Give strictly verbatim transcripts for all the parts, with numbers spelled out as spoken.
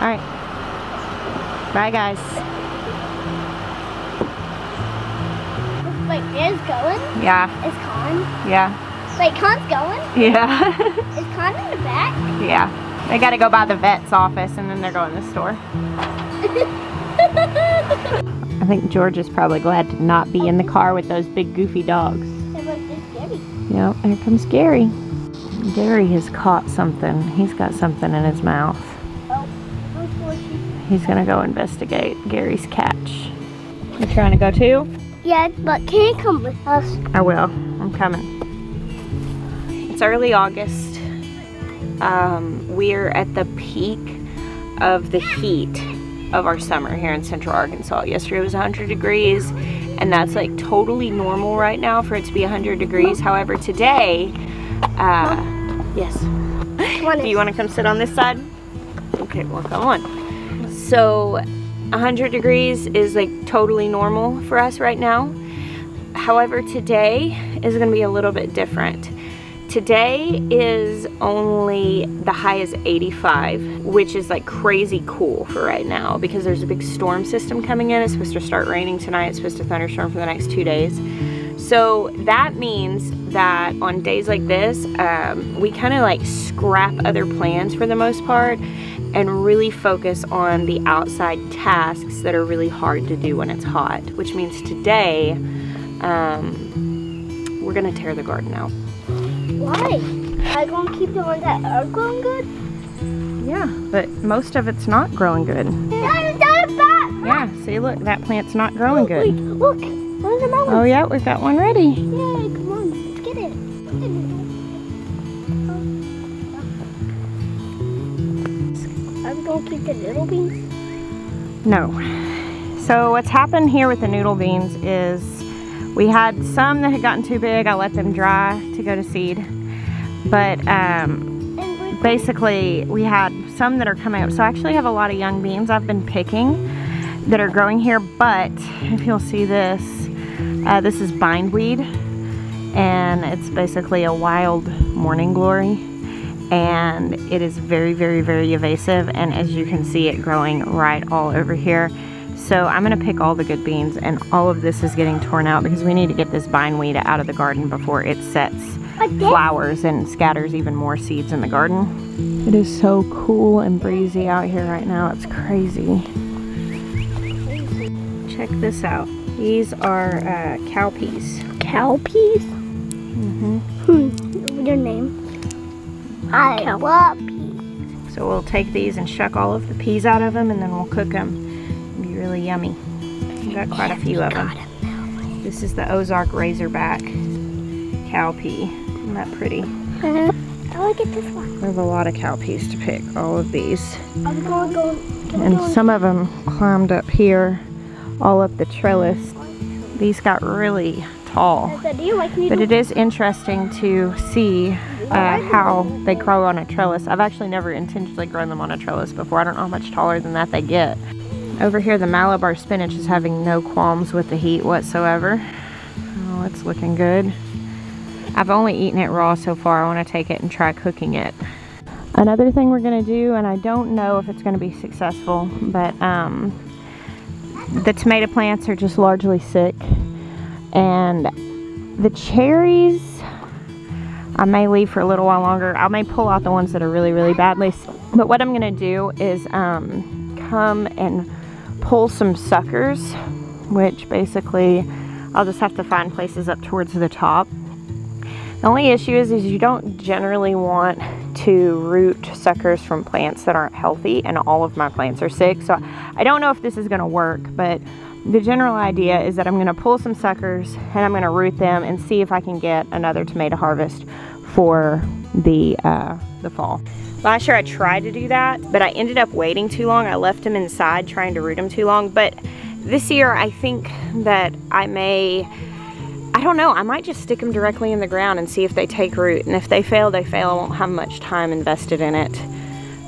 All right. Bye, guys. Wait, is going? Yeah. Is Con? Yeah. Wait, Con's going? Yeah. Is Con in the back? Yeah. They got to go by the vet's office, and then they're going to the store. I think George is probably glad to not be in the car with those big goofy dogs. Yep, here comes Gary. Gary has caught something. He's got something in his mouth. He's gonna go investigate Gary's catch. You trying to go too? Yeah, but can you come with us? I will. I'm coming. It's early August. Um, we're at the peak of the heat of our summer here in Central Arkansas. Yesterday was one hundred degrees. And that's like totally normal right now for it to be one hundred degrees. However, today, uh, yes. Do you want to come sit on this side? Okay, well, come on. So one hundred degrees is like totally normal for us right now. However, today is going to be a little bit different. Today is only, the high is eighty-five, which is like crazy cool for right now because there's a big storm system coming in. It's supposed to start raining tonight. It's supposed to thunderstorm for the next two days. So that means that on days like this, um, we kind of like scrap other plans for the most part and really focus on the outside tasks that are really hard to do when it's hot, which means today um, we're gonna tear the garden out. Why? I gonna keep the ones that are growing good? Yeah, but most of it's not growing good. That is not a bat! Yeah, see, look, that plant's not growing look, good. Look, look, there's another. Oh yeah, we've got one ready. Yay, come on, let's get it. Are we gonna keep the noodle beans? No. So what's happened here with the noodle beans is we had some that had gotten too big. I let them dry to go to seed. But um, basically we had some that are coming up. So I actually have a lot of young beans I've been picking that are growing here. But if you'll see this, uh, this is bindweed. And it's basically a wild morning glory. And it is very, very, very invasive. And as you can see, it growing right all over here. So I'm gonna pick all the good beans, and all of this is getting torn out because we need to get this bindweed out of the garden before it sets flowers and scatters even more seeds in the garden. It is so cool and breezy out here right now. It's crazy. Check this out. These are uh, cowpeas. Cowpeas? Mm-hmm. Hmm. Your name? I love peas. So we'll take these and shuck all of the peas out of them, and then we'll cook them. Really yummy. We've got quite a few of them. This is the Ozark Razorback cowpea. Isn't that pretty? Uh-huh. I like it this one. We have a lot of cowpeas to pick. All of these. I'm going, going, going, and some of them climbed up here, all up the trellis. These got really tall. But it is interesting to see uh, how they grow on a trellis. I've actually never intentionally grown them on a trellis before. I don't know how much taller than that they get. Over here, the Malabar spinach is having no qualms with the heat whatsoever. Oh, it's looking good. I've only eaten it raw so far. I want to take it and try cooking it. Another thing we're going to do, and I don't know if it's going to be successful, but um, the tomato plants are just largely sick. And the cherries, I may leave for a little while longer. I may pull out the ones that are really, really badly. But what I'm going to do is um, come and pull some suckers, which basically I'll just have to find places up towards the top. The only issue is, is you don't generally want to root suckers from plants that aren't healthy, and all of my plants are sick, so I don't know if this is going to work, but the general idea is that I'm going to pull some suckers and I'm going to root them and see if I can get another tomato harvest for the uh, the fall. Last year I tried to do that, but I ended up waiting too long. I left them inside trying to root them too long. But this year I think that I may, I don't know, I might just stick them directly in the ground and see if they take root. And if they fail, they fail. I won't have much time invested in it.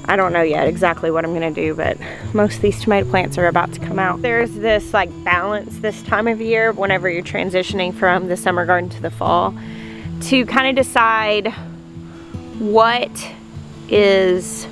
I don't know yet exactly what I'm going to do, but most of these tomato plants are about to come out. There's this like balance this time of year whenever you're transitioning from the summer garden to the fall to kind of decide what is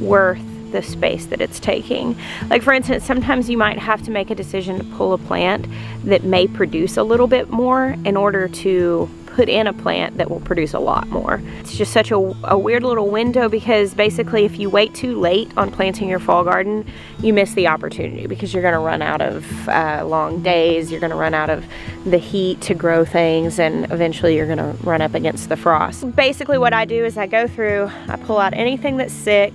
worth the space that it's taking. Like for instance, sometimes you might have to make a decision to pull a plant that may produce a little bit more in order to put in a plant that will produce a lot more. It's just such a, a weird little window, because basically if you wait too late on planting your fall garden, you miss the opportunity, because you're gonna run out of uh, long days, you're gonna run out of the heat to grow things, and eventually you're gonna run up against the frost. Basically what I do is I go through, I pull out anything that's sick,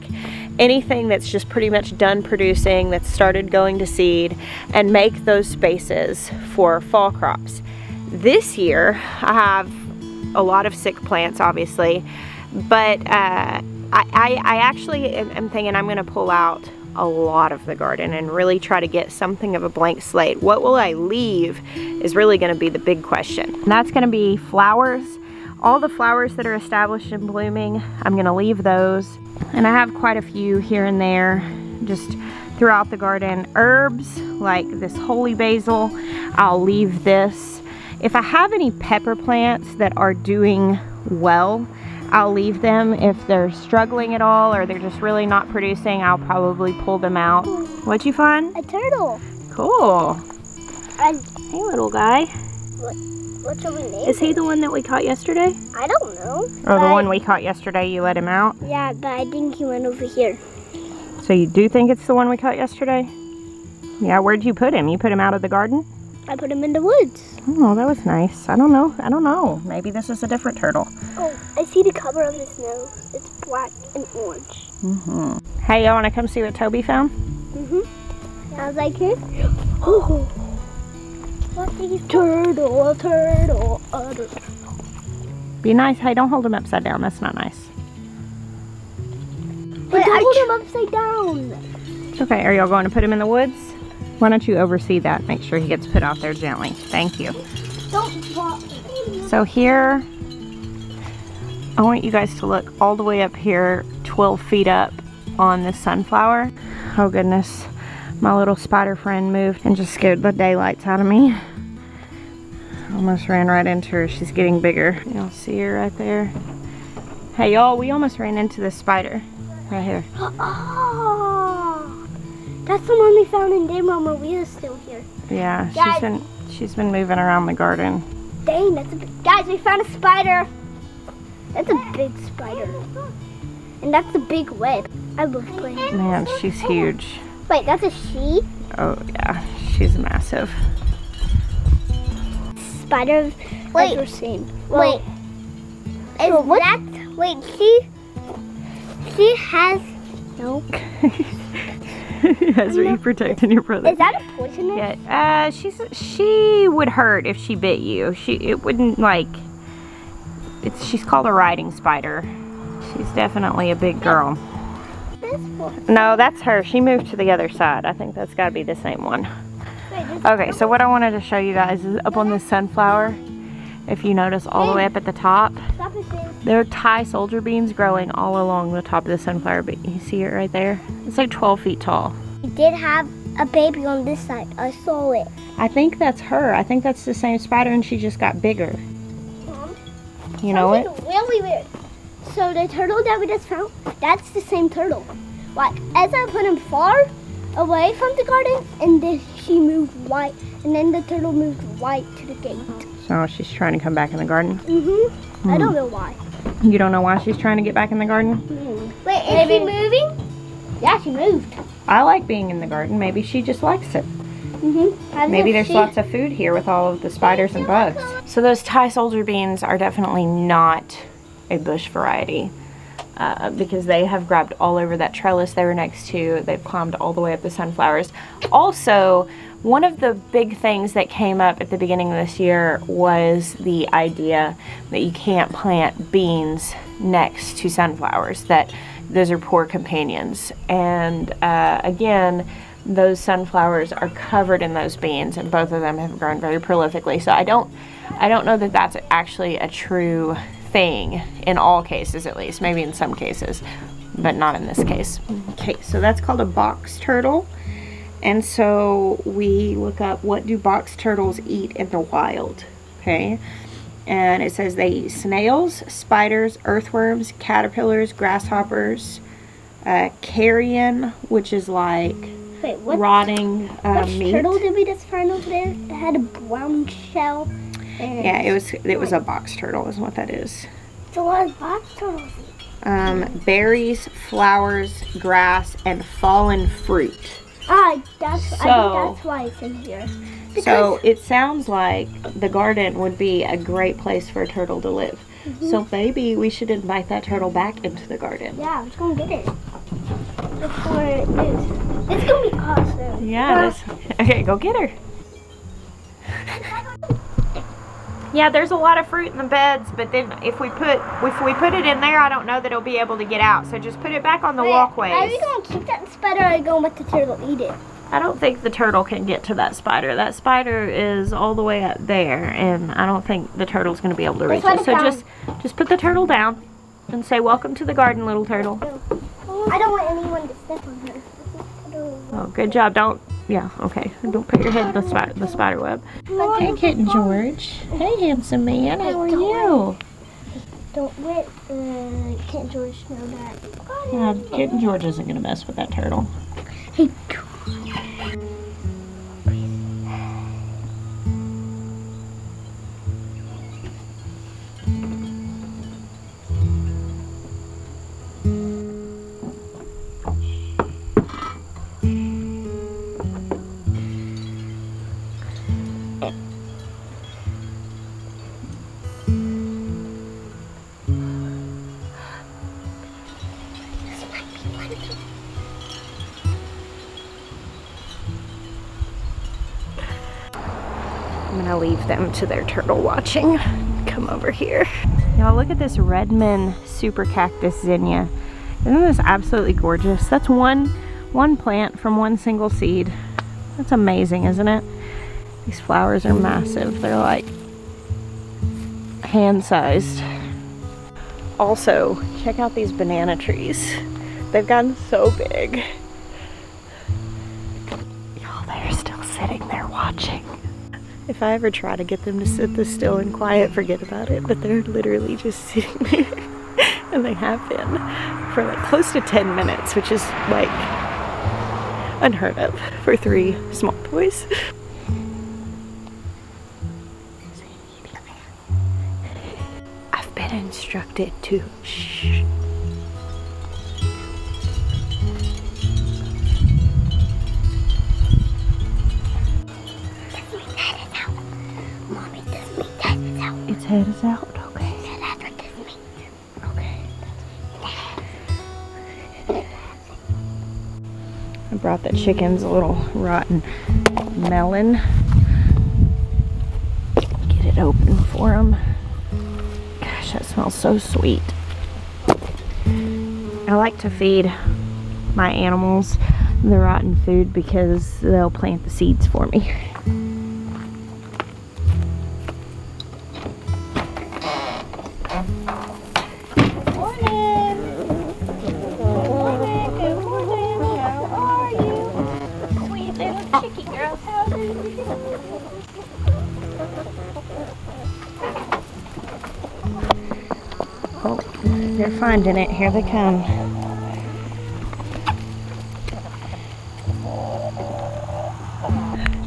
anything that's just pretty much done producing, that's started going to seed, and make those spaces for fall crops. This year, I have a lot of sick plants, obviously, but uh, I, I, I actually am thinking I'm gonna pull out a lot of the garden and really try to get something of a blank slate. What will I leave is really gonna be the big question. And that's gonna be flowers. All the flowers that are established and blooming, I'm gonna leave those. And I have quite a few here and there, just throughout the garden. Herbs, like this holy basil, I'll leave this. If I have any pepper plants that are doing well, I'll leave them. If they're struggling at all, or they're just really not producing, I'll probably pull them out. What'd you find? A turtle. Cool. I'm, hey, little guy. What, what's your name? Is he the one that we caught yesterday? I don't know. Or the one we caught yesterday, you let him out? Yeah, but I think he went over here. So you do think it's the one we caught yesterday? Yeah, where'd you put him? You put him out of the garden? I put him in the woods. Oh, that was nice. I don't know. I don't know. Maybe this is a different turtle. Oh, I see the color of his nose. It's black and orange. Mm-hmm. Hey, y'all want to come see what Toby found? Mm-hmm. I was like, here. Oh, what is turtle, a turtle, a turtle. Be nice. Hey, don't hold him upside down. That's not nice. Wait, I hold him upside down. It's okay. Are y'all going to put him in the woods? Why don't you oversee that? Make sure he gets put out there gently. Thank you. Don't so here, I want you guys to look all the way up here, twelve feet up on this sunflower. Oh goodness, my little spider friend moved and just scared the daylights out of me. Almost ran right into her. She's getting bigger. Y'all see her right there? Hey y'all, we almost ran into this spider right here. That's the one we found in Denver when we were still here. Yeah, guys, she's been she's been moving around the garden. Dang, that's a big, guys, we found a spider. That's a big spider. And that's a big web. I love playing. Man, she's huge. Wait, that's a she? Oh yeah, she's massive. Spider I've wait, ever seen. Well, wait. Is so what? That wait, she she has no Yes, are you protecting your brother? Is that a poisonous? Yeah, uh, she's she would hurt if she bit you. She it wouldn't like. It's she's called a riding spider. She's definitely a big girl. This one. No, that's her. She moved to the other side. I think that's got to be the same one. Okay, so what I wanted to show you guys is up on this sunflower. If you notice, all the way up at the top, there are Thai soldier beans growing all along the top of the sunflower, but you see it right there? It's like twelve feet tall. We did have a baby on this side. I saw it. I think that's her. I think that's the same spider, and she just got bigger. Mom, you know it? Really weird. So the turtle that we just found, that's the same turtle. Like, as I put him far away from the garden, and then she moved right, and then the turtle moved right to the gate. So she's trying to come back in the garden? Mm-hmm. Mm. I don't know why. You don't know why she's trying to get back in the garden? Mm. Wait, is Maybe. she moving? Yeah, she moved. I like being in the garden. Maybe she just likes it. Mm-hmm. Maybe there's she... lots of food here with all of the spiders and bugs. So those Thai soldier beans are definitely not a bush variety uh, because they have grabbed all over that trellis they were next to. They've climbed all the way up the sunflowers. Also, one of the big things that came up at the beginning of this year was the idea that you can't plant beans next to sunflowers, that those are poor companions. And uh, again, those sunflowers are covered in those beans, and both of them have grown very prolifically. So I don't, I don't know that that's actually a true thing in all cases, at least, maybe in some cases, but not in this case. Okay, so that's called a box turtle. And so we look up, what do box turtles eat in the wild? Okay, and it says they eat snails, spiders, earthworms, caterpillars, grasshoppers, uh, carrion, which is like Wait, what, rotting uh, what meat. What turtle did we just find over there? It had a brown shell. And yeah, it was it was a box turtle is what that is. It's a lot of box turtles. Um, berries, flowers, grass, and fallen fruit. Ah, that's, so, I think that's why it's in here. Because so it sounds like the garden would be a great place for a turtle to live. Mm-hmm. So maybe we should invite that turtle back into the garden. Yeah, let's go and get it. Before it is. It's going to be awesome. Yeah, uh, it is. Okay, go get her. Yeah, there's a lot of fruit in the beds, but then if we put if we put it in there, I don't know that it'll be able to get out. So just put it back on the Wait, walkways. Are you going to keep that spider, or are you going to let the turtle eat it? I don't think the turtle can get to that spider. That spider is all the way up there, and I don't think the turtle's going to be able to reach it. So just, just put the turtle down and say, "Welcome to the garden, little turtle." I don't want anyone to step on her. Oh, good job. Don't. Yeah, okay. Don't put your head in the, spi the spider web. Hey, Kitten George. Hey, handsome man. How are you? Don't let uh, Kitten George know that. Yeah, Kitten George isn't going to mess with that turtle. Hey, I'm gonna leave them to their turtle watching. Come over here. Y'all look at this Redmond Super Cactus zinnia. Isn't this absolutely gorgeous? That's one, one plant from one single seed. That's amazing, isn't it? These flowers are massive. They're like hand-sized. Also, check out these banana trees. They've gotten so big. Y'all, they're still sitting there watching. If I ever try to get them to sit this still and quiet, forget about it, but they're literally just sitting there. And they have been for like close to ten minutes, which is like unheard of for three small boys. I've been instructed to shh. Head is out, okay. Okay. I brought the chickens a little rotten melon. Get it open for them. Gosh, that smells so sweet. I like to feed my animals the rotten food because they'll plant the seeds for me. Oh, they're finding it. Here they come.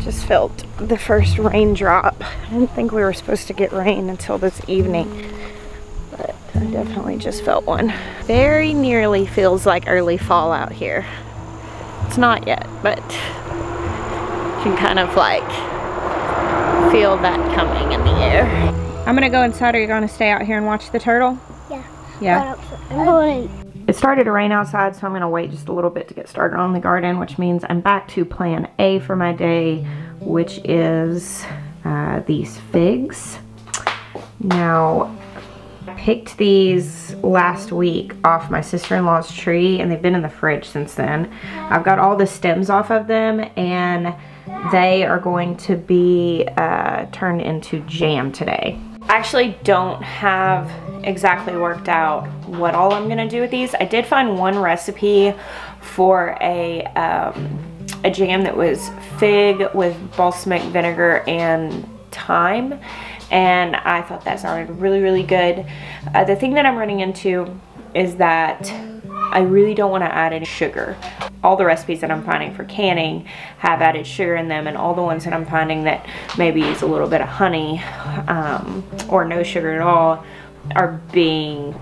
Just felt the first raindrop. I didn't think we were supposed to get rain until this evening, but I definitely just felt one. Very nearly feels like early fall out here. It's not yet, but you can kind of like feel that coming in the air. I'm gonna go inside. Are you gonna stay out here and watch the turtle? Yeah. Yeah. It started to rain outside, so I'm gonna wait just a little bit to get started on the garden, which means I'm back to plan A for my day, which is uh, these figs. Now, I picked these last week off my sister-in-law's tree, and they've been in the fridge since then. I've got all the stems off of them, and they are going to be uh, turned into jam today. I actually don't have exactly worked out what all I'm gonna do with these. I did find one recipe for a, um, a jam that was fig with balsamic vinegar and thyme, and I thought that sounded really, really good. Uh, the thing that I'm running into is that I really don't want to add any sugar. All the recipes that I'm finding for canning have added sugar in them, and all the ones that I'm finding that maybe use a little bit of honey um, or no sugar at all are being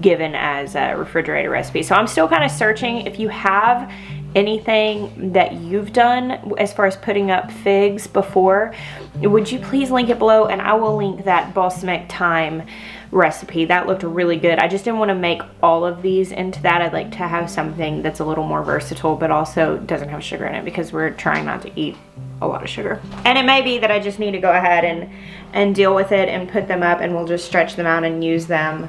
given as a refrigerator recipe. So I'm still kind of searching. If you have anything that you've done as far as putting up figs before, would you please link it below, and I will link that balsamic thyme recipe. That looked really good. I just didn't want to make all of these into that. I'd like to have something that's a little more versatile but also doesn't have sugar in it, because we're trying not to eat a lot of sugar. And it may be that I just need to go ahead and and deal with it and put them up, and we'll just stretch them out and use them,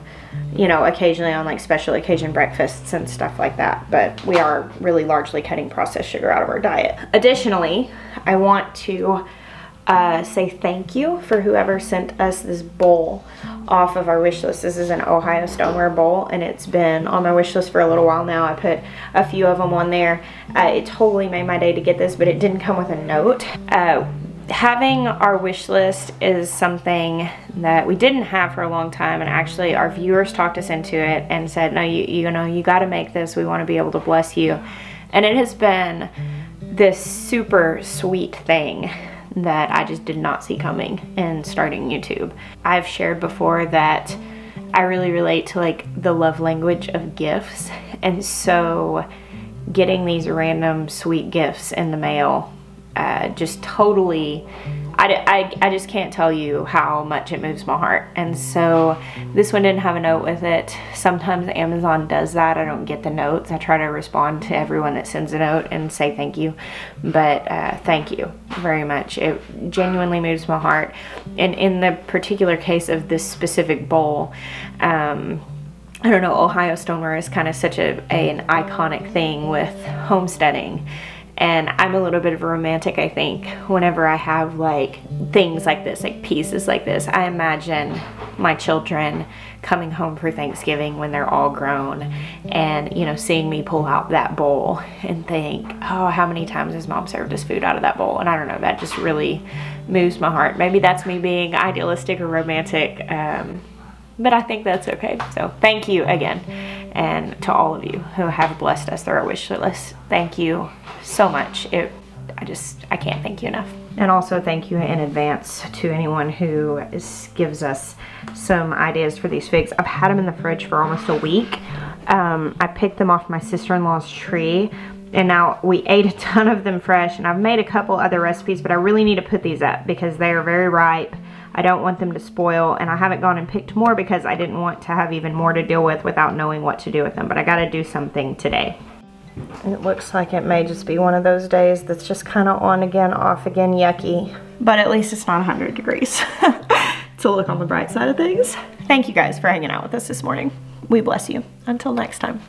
you know, occasionally on like special occasion breakfasts and stuff like that. But we are really largely cutting processed sugar out of our diet. Additionally, I want to Uh, say thank you for whoever sent us this bowl off of our wish list. This is an Ohio stoneware bowl, and it's been on my wish list for a little while now. I put a few of them on there. Uh, it totally made my day to get this, but it didn't come with a note. Uh, having our wish list is something that we didn't have for a long time, and actually our viewers talked us into it and said, no, you, you know, you got to make this. We want to be able to bless you. And it has been this super sweet thing that I just did not see coming and starting YouTube. I've shared before that I really relate to like the love language of gifts, and so getting these random sweet gifts in the mail uh, just totally, I, I, I just can't tell you how much it moves my heart. And so this one didn't have a note with it. Sometimes Amazon does that. I don't get the notes. I try to respond to everyone that sends a note and say thank you, but uh, thank you very much. It genuinely moves my heart. And in the particular case of this specific bowl, um, I don't know, Ohio stoneware is kind of such a, a, an iconic thing with homesteading. And I'm a little bit of a romantic, I think, whenever I have like things like this, like pieces like this. I imagine my children coming home for Thanksgiving when they're all grown and, you know, seeing me pull out that bowl and think, oh, how many times has mom served us food out of that bowl? And I don't know, that just really moves my heart. Maybe that's me being idealistic or romantic, um, but I think that's okay. So thank you again. And to all of you who have blessed us through our wish list, thank you so much. It, I just, I can't thank you enough. And also thank you in advance to anyone who is, gives us some ideas for these figs. I've had them in the fridge for almost a week. Um, I picked them off my sister-in-law's tree, and now we ate a ton of them fresh, and I've made a couple other recipes, but I really need to put these up because they are very ripe. I don't want them to spoil, and I haven't gone and picked more because I didn't want to have even more to deal with without knowing what to do with them, but I gotta do something today. It looks like it may just be one of those days that's just kind of on again, off again, yucky. But at least it's not one hundred degrees. To look on the bright side of things. Thank you guys for hanging out with us this morning. We bless you. Until next time.